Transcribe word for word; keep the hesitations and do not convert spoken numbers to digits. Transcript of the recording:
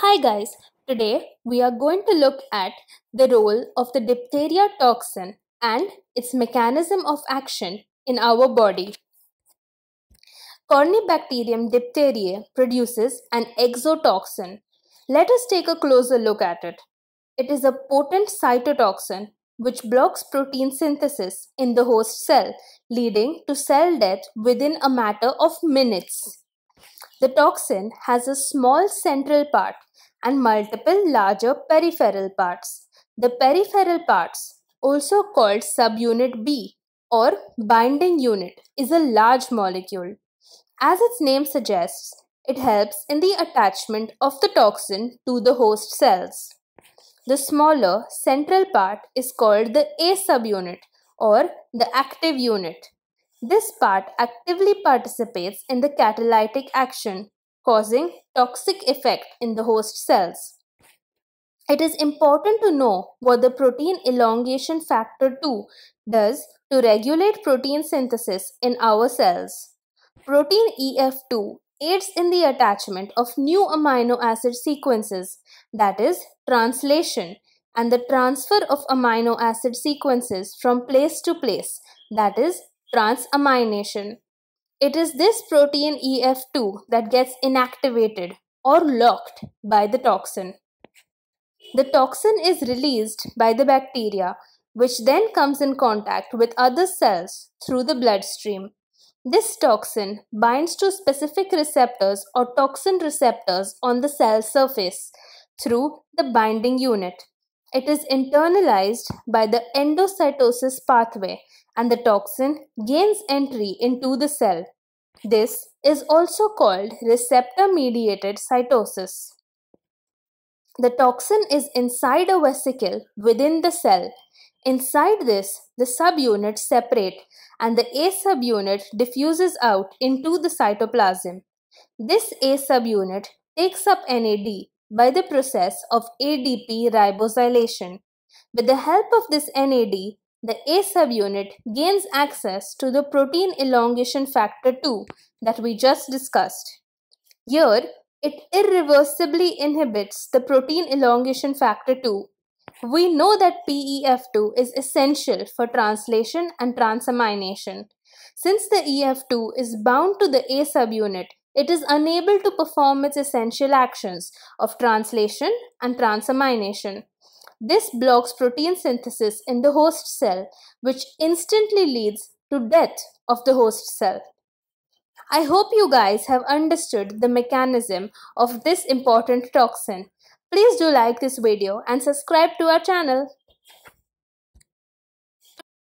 Hi guys, today we are going to look at the role of the diphtheria toxin and its mechanism of action in our body. Corynebacterium diphtheriae produces an exotoxin. Let us take a closer look at it. It is a potent cytotoxin which blocks protein synthesis in the host cell, leading to cell death within a matter of minutes. The toxin has a small central part and multiple larger peripheral parts. The peripheral parts, also called subunit B or binding unit, is a large molecule. As its name suggests, it helps in the attachment of the toxin to the host cells. The smaller central part is called the A subunit or the active unit. This part actively participates in the catalytic action, causing toxic effect in the host cells. It is important to know what the protein elongation factor two does to regulate protein synthesis in our cells. Protein E F two aids in the attachment of new amino acid sequences, that is, translation, and the transfer of amino acid sequences from place to place, that is, transamination. It is this protein E F two that gets inactivated or locked by the toxin. The toxin is released by the bacteria, which then comes in contact with other cells through the bloodstream. This toxin binds to specific receptors or toxin receptors on the cell surface through the binding unit. It is internalized by the endocytosis pathway, and the toxin gains entry into the cell. This is also called receptor-mediated cytosis. The toxin is inside a vesicle within the cell. Inside this, the subunits separate, and the A subunit diffuses out into the cytoplasm. This A subunit takes up N A D by the process of A D P ribosylation. With the help of this N A D, the A subunit gains access to the protein elongation factor two that we just discussed. Here, it irreversibly inhibits the protein elongation factor two. We know that P E F two is essential for translation and transamination. Since the E F two is bound to the A subunit, it is unable to perform its essential actions of translation and transamination. This blocks protein synthesis in the host cell, which instantly leads to death of the host cell. I hope you guys have understood the mechanism of this important toxin. Please do like this video and subscribe to our channel.